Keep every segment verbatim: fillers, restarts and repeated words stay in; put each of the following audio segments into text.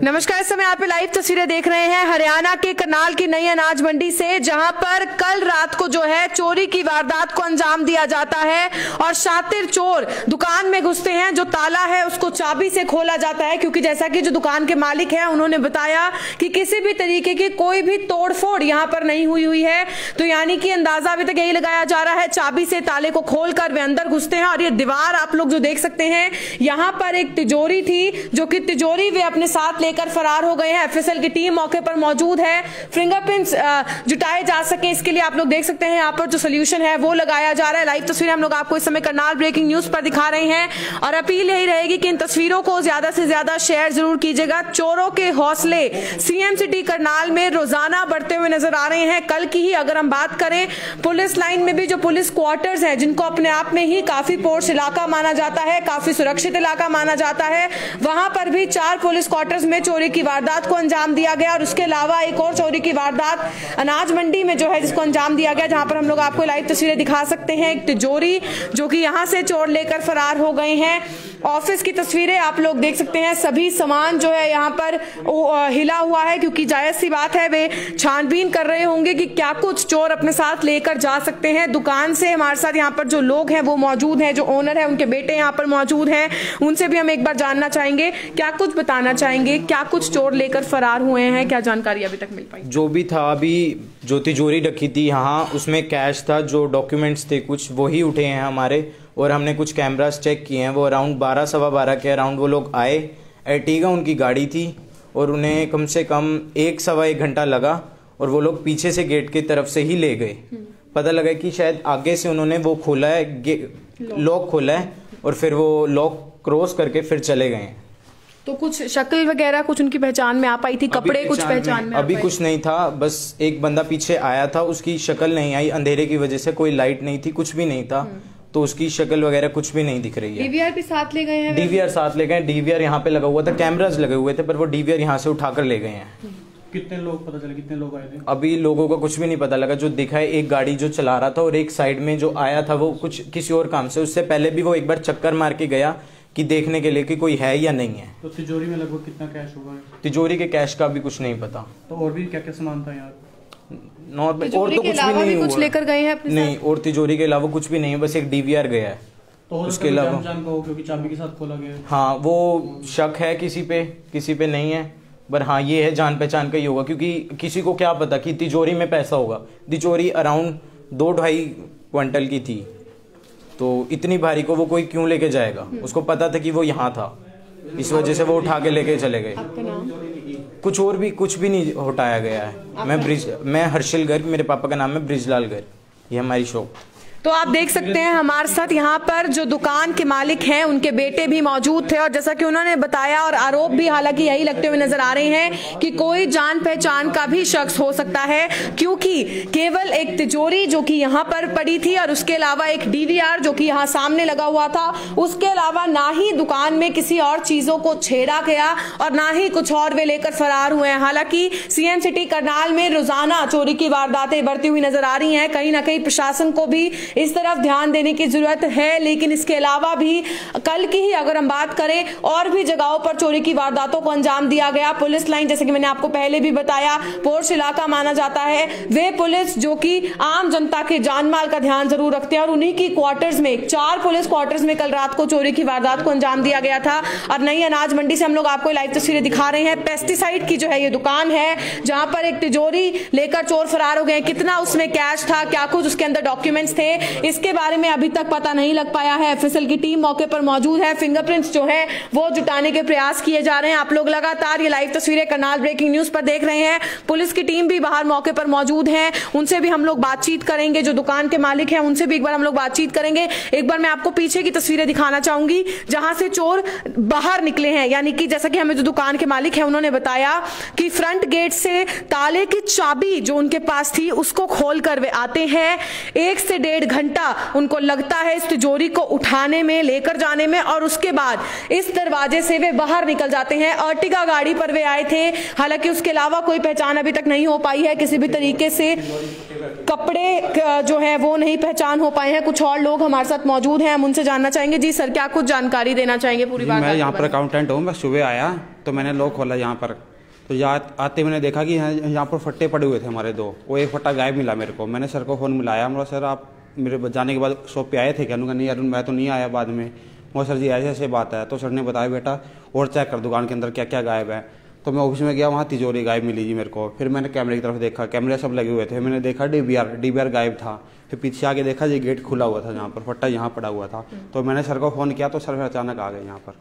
नमस्कार, इस समय आप लाइव तस्वीरें देख रहे हैं हरियाणा के करनाल की नई अनाज मंडी से, जहां पर कल रात को जो है चोरी की वारदात को अंजाम दिया जाता है और शातिर चोर दुकान में घुसते हैं। जो ताला है उसको चाबी से खोला जाता है, क्योंकि जैसा कि जो दुकान के मालिक है उन्होंने बताया कि किसी भी तरीके की कोई भी तोड़फोड़ यहाँ पर नहीं हुई हुई है। तो यानी कि अंदाजा अभी तक यही लगाया जा रहा है, चाबी से ताले को खोल कर वे अंदर घुसते हैं। और ये दीवार आप लोग जो देख सकते हैं, यहाँ पर एक तिजोरी थी, जो कि तिजोरी वे अपने साथ लेकर फरार हो गए हैं। एफएसएल की टीम मौके पर मौजूद है, फिंगरप्रिंट्स जुटाए जा सके इसके लिए आप लोग देख सकते हैं यहाँ पर जो सोल्यूशन है वो लगाया जा रहा है। लाइव तस्वीरें हम लोग आपको इस समय करनाल ब्रेकिंग न्यूज पर दिखा रहे हैं और अपील यही रहेगी कि इन तस्वीरों को ज्यादा से ज्यादा शेयर जरूर कीजिएगा। चोरों के हौसले सीएम सिटी करनाल में रोजाना बढ़ते हुए नजर आ रहे हैं। कल की ही अगर हम बात करें, पुलिस लाइन में भी जो पुलिस क्वार्टर्स है, जिनको अपने आप में ही काफी पोर्स इलाका माना जाता है, काफी सुरक्षित इलाका माना जाता है, वहां पर भी चार पुलिस क्वार्टर्स में चोरी की वारदात को अंजाम दिया गया। और उसके अलावा एक और चोरी की वारदात अनाज मंडी में जो है जिसको अंजाम दिया गया, जहां पर हम लोग आपको लाइव तस्वीरें दिखा सकते हैं। एक तिजोरी जो कि यहां से चोर लेकर फरार हो गए हैं। ऑफिस की तस्वीरें आप लोग देख सकते हैं, सभी सामान जो है यहाँ पर हिला हुआ है, क्योंकि जायज सी बात है वे छानबीन कर रहे होंगे कि क्या कुछ चोर अपने साथ लेकर जा सकते हैं। दुकान से हमारे साथ यहाँ पर जो लोग हैं वो मौजूद हैं, जो ओनर है उनके बेटे यहाँ पर मौजूद हैं, उनसे भी हम एक बार जानना चाहेंगे, क्या कुछ बताना चाहेंगे, क्या कुछ चोर लेकर फरार हुए हैं, क्या जानकारी अभी तक मिल पाई? जो भी था, अभी जो तिजोरी रखी थी यहाँ उसमें कैश था, जो डॉक्यूमेंट्स थे कुछ वही उठे हैं हमारे, और हमने कुछ कैमरास चेक किए हैं। वो अराउंड बारह सवा बारह के अराउंड वो लोग आए, एर्टिगा उनकी गाड़ी थी और उन्हें कम से कम एक सवा एक घंटा लगा और वो लोग पीछे से गेट की तरफ से ही ले गए। पता लगा कि शायद आगे से उन्होंने वो खोला है, लॉक खोला है और फिर वो लॉक क्रॉस करके फिर चले गए। तो कुछ शक्ल वगैरह कुछ उनकी पहचान में आ पाई थी? कपड़े कुछ पहचान में अभी कुछ नहीं था, बस एक बंदा पीछे आया था, उसकी शक्ल नहीं आई, अंधेरे की वजह से कोई लाइट नहीं थी, कुछ भी नहीं था, तो उसकी शक्ल वगैरह कुछ भी नहीं दिख रही है। डीवीआर भी साथ ले गए हैं? डीवीआर साथ ले गए हैं, डीवीआर यहाँ पे लगा हुआ था, कैमरास लगे हुए थे, पर वो डीवीआर यहाँ से उठाकर ले गए हैं। कितने लोग पता चले, कितने लोग आए थे? अभी लोगों का कुछ भी नहीं पता लगा, जो दिखा है एक गाड़ी जो चला रहा था और एक साइड में जो आया था वो कुछ किसी और काम से, उससे पहले भी वो एक बार चक्कर मार के गया कि देखने के लिए कि कोई है या नहीं है। तो तिजोरी में लगभग कितना कैश होगा? तिजोरी के कैश का भी कुछ नहीं पता। तो और भी क्या क्या सामान था यार? और तो कुछ भी नहीं, कुछ लेकर गए हैं अपने नहीं, और तिजोरी के अलावा कुछ भी नहीं है, बस एक डीवीआर गया है। तो उसके अलावा क्योंकि चाबी के साथ खोला गया है। हाँ, वो शक है किसी पे, किसी पे नहीं है, पर हाँ ये है जान पहचान का ही होगा, क्योंकि किसी को क्या पता कि तिजोरी में पैसा होगा। तिजोरी अराउंड दो ढाई क्विंटल की थी, तो इतनी भारी को वो कोई क्यों लेके जाएगा? उसको पता था कि वो यहाँ था, इस वजह से वो उठा के लेके चले गए। कुछ और भी कुछ भी नहीं हटाया गया है। मैं ब्रिज मैं हर्षिल गर्ग, मेरे पापा का नाम है ब्रिज लाल गर्ग, ये हमारी शॉप। तो आप देख सकते हैं हमारे साथ यहाँ पर जो दुकान के मालिक हैं उनके बेटे भी मौजूद थे, और जैसा कि उन्होंने बताया और आरोप भी हालांकि यही लगते हुए नजर आ रहे हैं कि कोई जान पहचान का भी शख्स हो सकता है, क्योंकि केवल एक तिजोरी जो कि यहाँ पर पड़ी थी और उसके अलावा एक डीवीआर जो कि यहाँ सामने लगा हुआ था, उसके अलावा ना ही दुकान में किसी और चीजों को छेड़ा गया और ना ही कुछ और वे लेकर फरार हुए हैं। हालांकि सीएम सिटी करनाल में रोजाना चोरी की वारदातें बढ़ती हुई नजर आ रही है, कहीं ना कहीं प्रशासन को भी इस तरफ ध्यान देने की जरूरत है। लेकिन इसके अलावा भी कल की ही अगर हम बात करें, और भी जगहों पर चोरी की वारदातों को अंजाम दिया गया। पुलिस लाइन, जैसे कि मैंने आपको पहले भी बताया, पोर्स इलाका माना जाता है, वे पुलिस जो कि आम जनता के जानमाल का ध्यान जरूर रखते हैं, और उन्हीं की क्वार्टर्स में, चार पुलिस क्वार्टर्स में कल रात को चोरी की वारदात को अंजाम दिया गया था। और नई अनाज मंडी से हम लोग आपको लाइव तस्वीरें दिखा रहे हैं। पेस्टिसाइड की जो है ये दुकान है, जहां पर एक तिजोरी लेकर चोर फरार हो गए। कितना उसमें कैश था, क्या कुछ उसके अंदर डॉक्यूमेंट्स थे, इसके बारे में अभी तक पता नहीं लग पाया है। एफएसएल की टीम मौके पर मौजूद है, फिंगरप्रिंट्स जो है वो जुटाने के प्रयास किए जा रहे हैं। आप लोग लगातार ये लाइव तस्वीरें करनाल ब्रेकिंग न्यूज पर देख रहे हैं। पुलिस की टीम भी बाहर मौके पर मौजूद है, उनसे भी हम लोग बातचीत करेंगे, जो दुकान के मालिक हैं उनसे भी एक बार हम लोग बातचीत करेंगे। एक बार मैं आपको पीछे की तस्वीरें दिखाना चाहूंगी, जहां से चोर बाहर निकले हैं। यानी कि जैसा कि हमें जो दुकान के मालिक है उन्होंने बताया कि फ्रंट गेट से ताले की चाबी जो उनके पास थी उसको खोल कर वे आते हैं। एक से डेढ़ घंटा उनको लगता है इस तिजोरी को उठाने में, लेकर जाने में, और उसके बाद इस दरवाजे से वे बाहर निकल जाते हैं। अर्टिगा गाड़ी पर वे आए थे, हालांकि उसके अलावा कोई पहचान अभी तक नहीं हो पाई है किसी भी तरीके से। कपड़े जो है वो नहीं पहचान हो पाए हैं। कुछ और लोग हमारे साथ मौजूद हैं, हम उनसे जानना चाहेंगे। जी सर, क्या कुछ जानकारी देना चाहेंगे पूरी बात? मैं यहाँ पर अकाउंटेंट हूँ, मैं सुबह आया तो मैंने लॉक खोला यहाँ पर, तो यहाँ आते मैंने देखा कि यहाँ पर फट्टे पड़े हुए थे हमारे दो, वो एक फट्टा गायब मिला मेरे को। मैंने सर को फ़ोन मिलाया, बोला सर आप मेरे जाने के बाद शॉप पे आए थे क्या? नहीं अरुण मैं तो नहीं आया बाद में। वो सर जी ऐसे ऐसे बात है, तो सर ने बताया बेटा और चेक कर दुकान के अंदर क्या क्या गायब है। तो मैं ऑफिस में गया, वहाँ तिजोरी गायब मिली जी मेरे को। फिर मैंने कैमरे की तरफ देखा, कैमरे सब लगे हुए थे, मैंने देखा D V R D V R गायब था। फिर पीछे आके देखा जी गेट खुला हुआ था, जहाँ पर फट्टा यहाँ पड़ा हुआ था। तो मैंने सर को फ़ोन किया तो सर फिर अचानक आ गए यहाँ पर।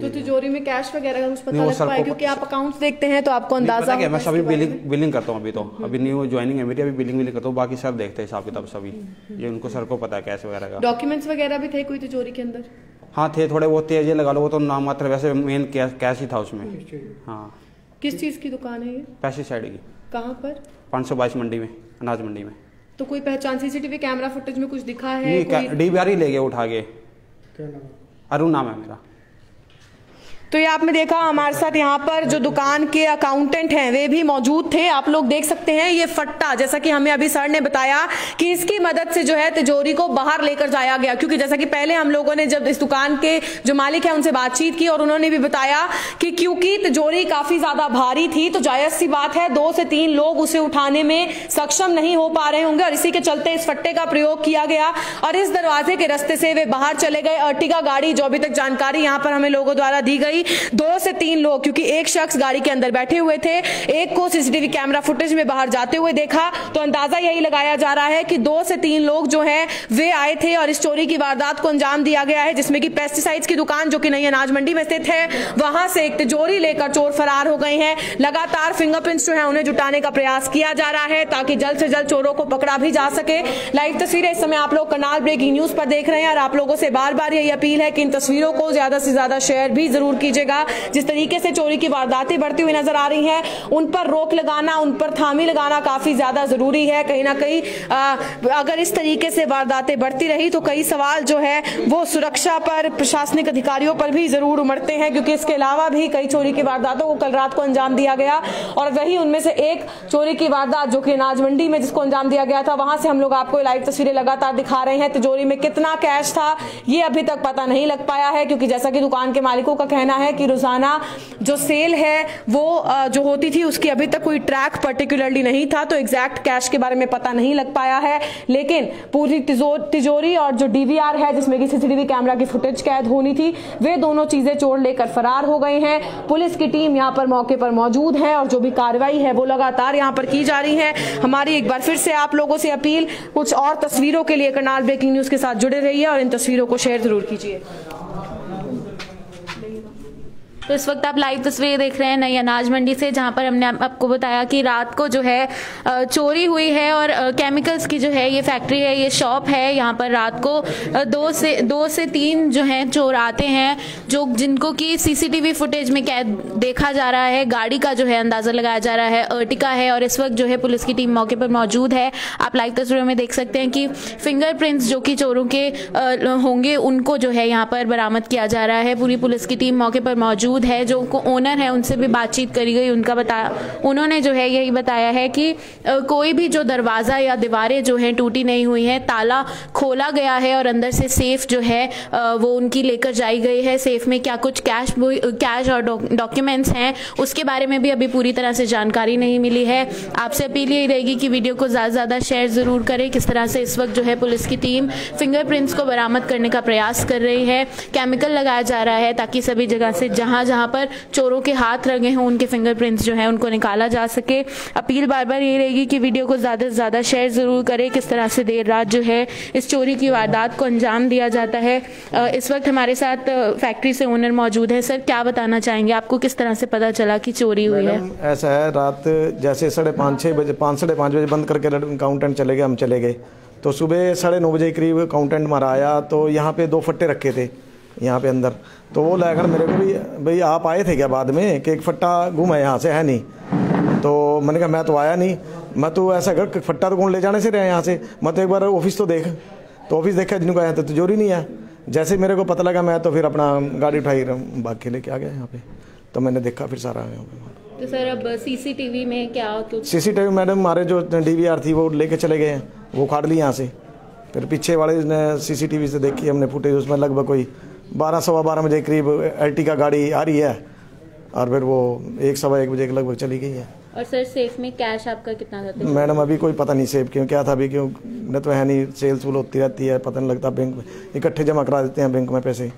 तो तिजोरी में कैश वगैरह कुछ पता लग पाया? क्योंकि आप अकाउंट्स देखते हैं तो आपको अंदाजा होगा। मैं सभी बिलिंग बिलिंग करता हूँ, अभी तो अभी न्यू ज्वाइनिंग है मेरी, अभी बिलिंग बिलिंग करता हूँ, बाकी सर देखते हैं हिसाब किताब सभी, ये उनको सर को पता है कैश वगैरह का। डॉक्यूमेंट्स वगैरह भी थे कोई तिजोरी के अंदर? हाँ थे, थोड़े बहुत तेज लगा लो, वो तो नाम मात्र, वैसे मेन कैश ही था उसमें। हाँ। किस चीज़ की दुकान है ये? पेस्टिसाइड की। कहाँ पर? पाँच सौ बाईस मंडी में, अनाज मंडी में। तो कोई पहचान सीसीटीवी कैमरा फुटेज में कुछ दिखा है? डीवीआर ही ले गए उठा के, अरुण नाम है मेरा। तो ये आपने देखा, हमारे साथ यहाँ पर जो दुकान के अकाउंटेंट हैं वे भी मौजूद थे। आप लोग देख सकते हैं ये फट्टा, जैसा कि हमें अभी सर ने बताया कि इसकी मदद से जो है तिजोरी को बाहर लेकर जाया गया, क्योंकि जैसा कि पहले हम लोगों ने जब इस दुकान के जो मालिक हैं उनसे बातचीत की और उन्होंने भी बताया कि क्योंकि तिजोरी काफी ज्यादा भारी थी तो जायज सी बात है दो से तीन लोग उसे उठाने में सक्षम नहीं हो पा रहे होंगे और इसी के चलते इस फट्टे का प्रयोग किया गया और इस दरवाजे के रास्ते से वे बाहर चले गए। अर्टिगा गाड़ी, जो अभी तक जानकारी यहाँ पर हमें लोगों द्वारा दी गई, दो से तीन लोग, क्योंकि एक शख्स गाड़ी के अंदर बैठे हुए थे, एक को सीसीटीवी कैमरा फुटेज में बाहर जाते हुए देखा, तो अंदाजा यही लगाया जा रहा है कि दो से तीन लोग जो हैं वे आए थे और इस चोरी की वारदात को अंजाम दिया गया है, जिसमें कि पेस्टिसाइड्स की दुकान जो कि नई अनाज मंडी में स्थित है वहां से एक तिजोरी लेकर चोर फरार हो गए हैं। लगातार फिंगरप्रिंट्स जो है उन्हें जुटाने का प्रयास किया जा रहा है ताकि जल्द से जल्द चोरों को पकड़ा भी जा सके। लाइव तस्वीरें इस समय आप लोग करनाल ब्रेकिंग न्यूज पर देख रहे हैं और आप लोगों से बार बार यही अपील है कि इन तस्वीरों को ज्यादा से ज्यादा शेयर भी जरूर कीजिएगा। जिस तरीके से चोरी की वारदातें बढ़ती हुई नजर आ रही हैं उन पर रोक लगाना, उन पर थामी लगाना काफी ज्यादा जरूरी है। कहीं ना कहीं अगर इस तरीके से वारदातें बढ़ती रही तो कई सवाल जो है वो सुरक्षा पर, प्रशासनिक अधिकारियों पर भी जरूर उमड़ते हैं, क्योंकि इसके अलावा भी कई चोरी की वारदातों को कल रात को अंजाम दिया गया और वही उनमें से एक चोरी की वारदात जो कि अनाज मंडी में जिसको अंजाम दिया गया था वहां से हम लोग आपको लाइव तस्वीरें लगातार दिखा रहे हैं। तिजोरी में कितना कैश था ये अभी तक पता नहीं लग पाया है, क्योंकि जैसा कि दुकान के मालिकों का कहना है कि रोजाना जो सेल है वो जो होती थी उसकी अभी तक कोई ट्रैक पर्टिकुलरली नहीं था, तो एग्जैक्ट कैश के बारे में पता नहीं लग पाया है। लेकिन पूरी तिजोरी और जो डीवीआर है जिसमें कि सीसीटीवी कैमरा की फुटेज कैद होनी थी, वे दोनों चीजें चोर लेकर फरार हो गए हैं। पुलिस की टीम यहां पर मौके पर मौजूद है और जो भी कार्रवाई है वो लगातार यहां पर की जा रही है। हमारी एक बार फिर से आप लोगों से अपील, कुछ और तस्वीरों के लिए करनाल ब्रेकिंग न्यूज के साथ जुड़े रहिए और इन तस्वीरों को शेयर जरूर कीजिए। तो इस वक्त आप लाइव तस्वीरें देख रहे हैं नई अनाज मंडी से, जहां पर हमने आपको बताया कि रात को जो है चोरी हुई है और केमिकल्स की जो है ये फैक्ट्री है, ये शॉप है, यहां पर रात को दो से दो से तीन जो हैं चोर आते हैं, जो जिनको कि सीसीटीवी फुटेज में कैद देखा जा रहा है। गाड़ी का जो है अंदाज़ा लगाया जा रहा है, अर्टिका है और इस वक्त जो है पुलिस की टीम मौके पर मौजूद है। आप लाइव तस्वीरों में देख सकते हैं कि फिंगरप्रिंट्स जो कि चोरों के होंगे उनको जो है यहाँ पर बरामद किया जा रहा है। पूरी पुलिस की टीम मौके पर मौजूद है, जो ओनर है उनसे भी बातचीत करी गई, उनका बताया, उन्होंने जो है यही बताया है कि कोई भी जो दरवाजा या दीवारें जो हैं टूटी नहीं हुई हैं, ताला खोला गया है और अंदर से सेफ जो है वो उनकी लेकर जाई गई है। सेफ में क्या कुछ कैश कैश और डॉक्यूमेंट्स हैं उसके बारे में भी अभी पूरी तरह से जानकारी नहीं मिली है। आपसे अपील यही रहेगी कि वीडियो को ज़्यादा से ज़्यादा शेयर ज़रूर करें। किस तरह से इस वक्त जो है पुलिस की टीम फिंगरप्रिंट्स को बरामद करने का प्रयास कर रही है, केमिकल लगाया जा रहा है ताकि सभी जगह से जहाँ जहां पर चोरों के हाथ लगे हों उनके फिंगरप्रिंट्स जो है उनको निकाला जा सके। अपील बार बार ये रहेगी कि वीडियो को ज्यादा से ज्यादा शेयर जरूर करें। किस तरह से देर रात जो है इस चोरी की वारदात को अंजाम दिया जाता है। इस वक्त हमारे साथ फैक्ट्री से ओनर मौजूद है। सर, क्या बताना चाहेंगे, आपको किस तरह से पता चला कि चोरी हुई है? ऐसा है, रात जैसे साढ़े पाँच छः बजे पाँच साढ़े पाँच बजे बंद करके अकाउंटेंट चले गए, हम चले गए, तो सुबह साढ़े नौ बजे करीब अकाउंटेंट हमारा आया, तो यहाँ पे दो फट्टे रखे थे यहाँ पे अंदर, तो वो लाकर मेरे को भी, भाई आप आए थे क्या बाद में कि एक फट्टा घूमा यहाँ से है नहीं? तो मैंने कहा मैं तो आया नहीं, मैं तो ऐसा कर फट्टा तो कौन ले जाने से रहे यहाँ से, मैं तो एक बार ऑफिस तो देख, तो ऑफिस देखा जिनको आया तो तिजोरी नहीं है। जैसे मेरे को पता लगा मैं तो फिर अपना गाड़ी उठाई भाग के लेके आ गया यहाँ पे, तो मैंने देखा फिर सारा। तो सर अब सीसीटीवी में क्या कुछ? सीसीटीवी मैडम हमारे जो डीवीआर थी वो लेके चले गए हैं, वो उखाड़ ली यहाँ से। फिर पीछे वाले सीसीटीवी से देखी हमने फुटेज, उसमें लगभग कोई बारह सवा बारह बजे करीब एर्टिगा गाड़ी आ रही है और फिर वो एक सवा एक बजे के लगभग चली गई है। और सर सेफ में कैश आपका कितना जाता है? मैडम अभी कोई पता नहीं सेफ क्यों क्या था, अभी क्यों न तो है नहीं, सेल्स वूल होती रहती है, पता नहीं लगता, बैंक में इकट्ठे जमा करा देते हैं बैंक में पैसे।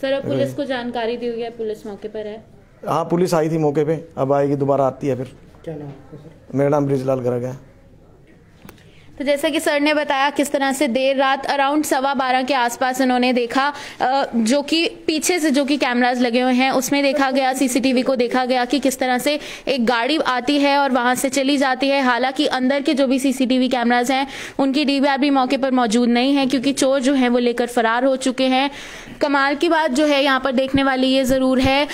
सर अब पुलिस को जानकारी दी हुई है, पुलिस मौके पर है? हाँ पुलिस आई थी मौके पे, अब आएगी दोबारा आती है। फिर क्या नाम है सर? मेरा नाम ब्रिज लाल गर्ग है। तो जैसा कि सर ने बताया किस तरह से देर रात अराउंड सवा बारह के आसपास इन्होंने देखा, जो कि पीछे से जो कि कैमरास लगे हुए हैं उसमें देखा गया, सीसीटीवी को देखा गया कि किस तरह से एक गाड़ी आती है और वहां से चली जाती है। हालांकि अंदर के जो भी सीसीटीवी कैमरास हैं उनकी डीवीआर भी मौके पर मौजूद नहीं है क्योंकि चोर जो है वो लेकर फरार हो चुके हैं। कमाल की बात जो है यहाँ पर देखने वाली ये जरूर है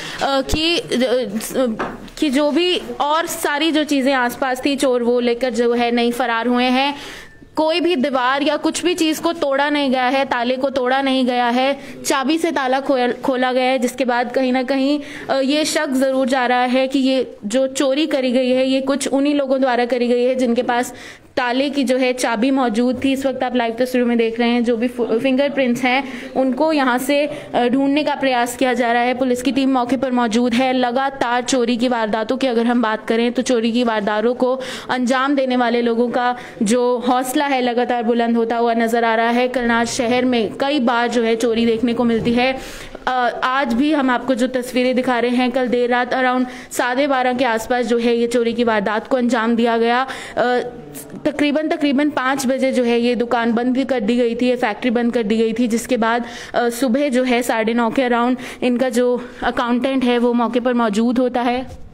कि कि जो भी और सारी जो चीजें आसपास थी चोर वो लेकर जो है नहीं फरार हुए हैं। कोई भी दीवार या कुछ भी चीज को तोड़ा नहीं गया है, ताले को तोड़ा नहीं गया है, चाबी से ताला खोला गया है, जिसके बाद कहीं ना कहीं ये शक जरूर जा रहा है कि ये जो चोरी करी गई है ये कुछ उन्हीं लोगों द्वारा करी गई है जिनके पास ताले की जो है चाबी मौजूद थी। इस वक्त आप लाइव तस्वीरों में देख रहे हैं जो भी फिंगरप्रिंट्स हैं उनको यहाँ से ढूंढने का प्रयास किया जा रहा है। पुलिस की टीम मौके पर मौजूद है। लगातार चोरी की वारदातों की अगर हम बात करें तो चोरी की वारदातों को अंजाम देने वाले लोगों का जो हौसला है लगातार बुलंद होता हुआ नजर आ रहा है। करनाल शहर में कई बार जो है चोरी देखने को मिलती है। आज भी हम आपको जो तस्वीरें दिखा रहे हैं, कल देर रात अराउंड साढ़े बारह के आसपास जो है ये चोरी की वारदात को अंजाम दिया गया। तकरीबन तकरीबन पाँच बजे जो है ये दुकान बंद भी कर दी गई थी, ये फैक्ट्री बंद कर दी गई थी, जिसके बाद सुबह जो है साढ़े नौ के अराउंड इनका जो अकाउंटेंट है वो मौके पर मौजूद होता है।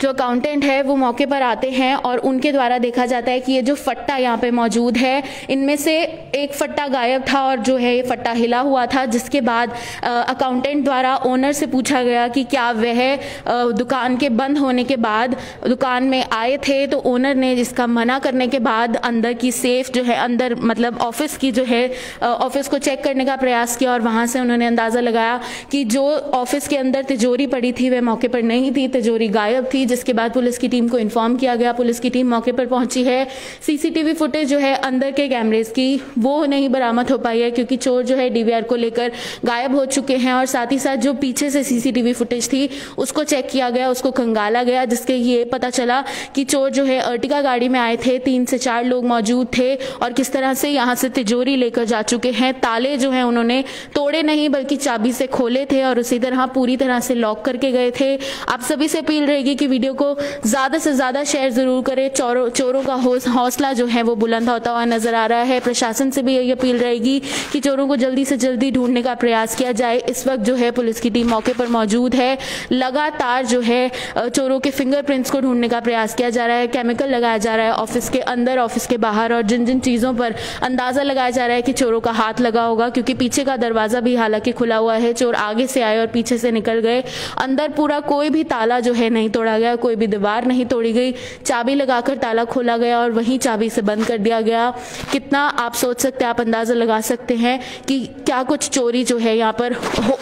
जो अकाउंटेंट है वो मौके पर आते हैं और उनके द्वारा देखा जाता है कि ये जो फट्टा यहाँ पे मौजूद है इनमें से एक फट्टा गायब था और जो है ये फट्टा हिला हुआ था, जिसके बाद अकाउंटेंट द्वारा ओनर से पूछा गया कि क्या वह दुकान के बंद होने के बाद दुकान में आए थे, तो ओनर ने जिसका मना करने के बाद अंदर की सेफ जो है अंदर मतलब ऑफिस की जो है ऑफिस को चेक करने का प्रयास किया और वहाँ से उन्होंने अंदाज़ा लगाया कि जो ऑफिस के अंदर तिजोरी पड़ी थी वह मौके पर नहीं थी, तिजोरी गायब थी, जिसके बाद पुलिस की टीम को इन्फॉर्म किया गया। पुलिस की टीम मौके पर पहुंची है। सीसीटीवी फुटेज जो है अंदर के कैमरेज की वो नहीं बरामद हो पाई है क्योंकि चोर जो है डीवीआर को लेकर गायब हो चुके हैं और साथ ही साथ जो पीछे से सीसीटीवी फुटेज थी उसको चेक किया गया, उसको खंगाला गया, जिसके ये पता चला कि चोर जो है अर्टिगा गाड़ी में आए थे, तीन से चार लोग मौजूद थे और किस तरह से यहाँ से तिजोरी लेकर जा चुके हैं। ताले जो है उन्होंने तोड़े नहीं बल्कि चाबी से खोले थे और उसी तरह पूरी तरह से लॉक करके गए थे। आप सभी से अपील रहेगी कि वीडियो को ज्यादा से ज्यादा शेयर जरूर करें। चोरों चोरों का हौसला जो है वो बुलंद होता हुआ नजर आ रहा है। प्रशासन से भी यही अपील रहेगी कि चोरों को जल्दी से जल्दी ढूंढने का प्रयास किया जाए। इस वक्त जो है पुलिस की टीम मौके पर मौजूद है। लगातार जो है चोरों के फिंगरप्रिंट्स को ढूंढने का प्रयास किया जा रहा है। केमिकल लगाया जा रहा है ऑफिस के अंदर, ऑफिस के बाहर और जिन जिन चीजों पर अंदाजा लगाया जा रहा है कि चोरों का हाथ लगा होगा क्योंकि पीछे का दरवाजा भी हालांकि खुला हुआ है, चोर आगे से आए और पीछे से निकल गए। अंदर पूरा कोई भी ताला जो है नहीं तोड़ा गया, कोई भी दीवार नहीं तोड़ी गई, चाबी लगाकर ताला खोला गया और वहीं चाबी से बंद कर दिया गया। कितना आप सोच सकते हैं, आप अंदाजा लगा सकते हैं कि क्या कुछ चोरी जो है यहाँ पर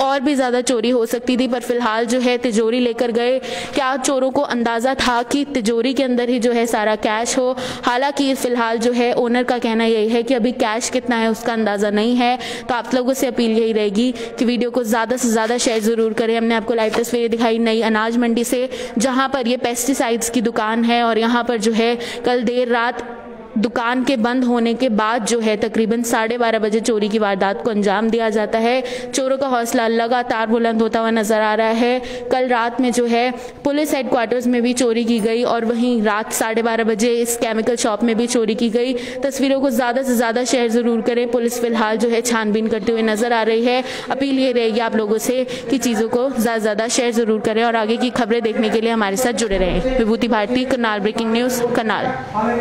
और भी ज्यादा चोरी हो सकती थी, पर फिलहाल जो है तिजोरी लेकर गए। क्या चोरों को अंदाजा था कि तिजोरी के अंदर ही जो है सारा कैश हो? हालांकि फिलहाल जो है ओनर का कहना यही है कि अभी कैश कितना है उसका अंदाजा नहीं है। तो आप लोगों से अपील यही रहेगी कि वीडियो को ज्यादा से ज्यादा शेयर जरूर करें। हमने आपको लाइव तस्वीरें दिखाई नई अनाज मंडी से, जहां पर ये पेस्टिसाइड्स की दुकान है और यहाँ पर जो है कल देर रात दुकान के बंद होने के बाद जो है तकरीबन साढ़े बारह बजे चोरी की वारदात को अंजाम दिया जाता है। चोरों का हौसला लगातार बुलंद होता हुआ नजर आ रहा है। कल रात में जो है पुलिस हेडक्वार्टर्स में भी चोरी की गई और वहीं रात साढ़े बारह बजे इस केमिकल शॉप में भी चोरी की गई। तस्वीरों को ज़्यादा से ज़्यादा शेयर ज़रूर करें। पुलिस फिलहाल जो है छानबीन करते हुए नजर आ रही है। अपील ये रहेगी आप लोगों से कि चीज़ों को ज़्यादा से ज़्यादा शेयर ज़रूर करें और आगे की खबरें देखने के लिए हमारे साथ जुड़े रहें। Vibhuti Bharti, Karnal breaking news, Karnal.